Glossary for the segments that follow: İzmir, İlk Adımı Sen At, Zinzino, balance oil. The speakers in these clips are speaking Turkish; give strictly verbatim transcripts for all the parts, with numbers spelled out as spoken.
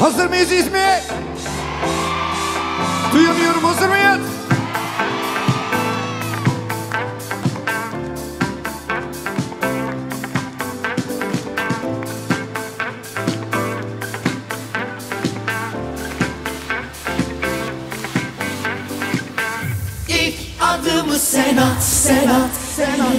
Hazır mıyız İzmir? Duyamıyorum, hazır mıyız? İlk adımı sen at, sen at, sen at.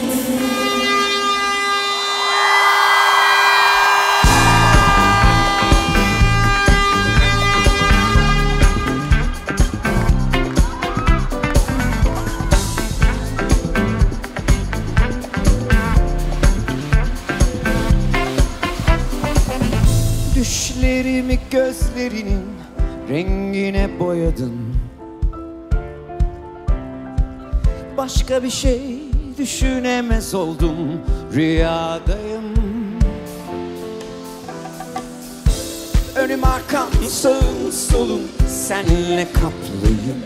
Düşlerimi gözlerinin rengine boyadın. Başka bir şey düşünemez oldum, rüyadayım. Önüm arkam sağım solum, senle kaplıyım.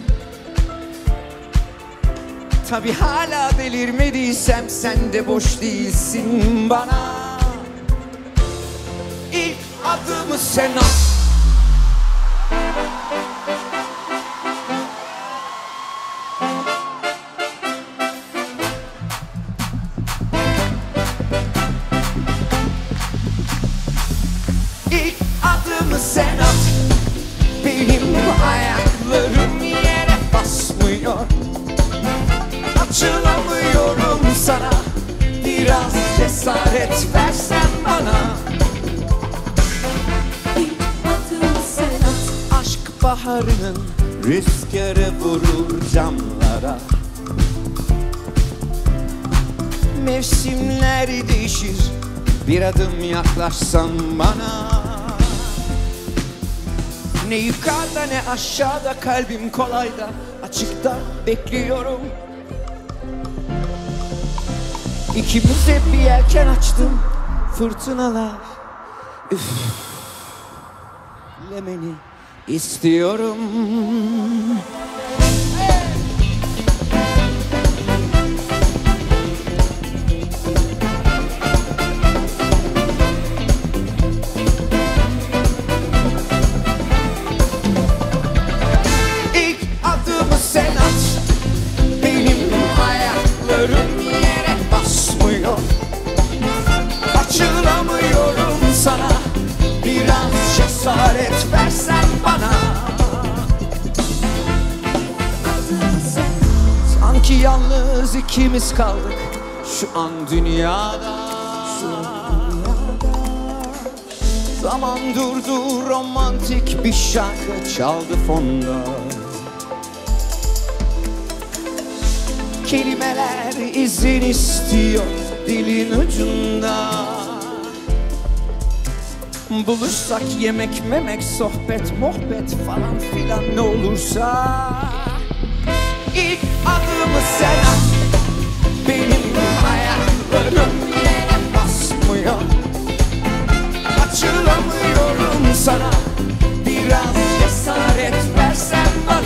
Tabi hala delirmediysem sen de boş değilsin bana. İlk adımı sen at. İlk adımı sen at. Benim ayaklarım yere basmıyor, açılamıyorum sana. Biraz cesaret versen bana. İlk adımı sen at. Aşk baharının rüzgarı vurur camlara. Mevsimler değişir, bir adım yaklaşsan bana. Ne yukarıda ne aşağıda, kalbim kolayda, açıkta bekliyorum. İkimiz hep bir yelken açtım, fırtınalar üflemeni istiyorum. Cesaret versen bana. Sanki yalnız ikimiz kaldık şu an dünyada. Zaman durdu, romantik bir şarkı çaldı fonda. Kelimeler izin istiyor dilin ucunda. Buluşsak yemek memek, sohbet muhabbet falan filan ne olursa. İlk adımı sen at. Benim ayaklarım yere basmıyor, açılamıyorum sana. Biraz cesaret versen bana.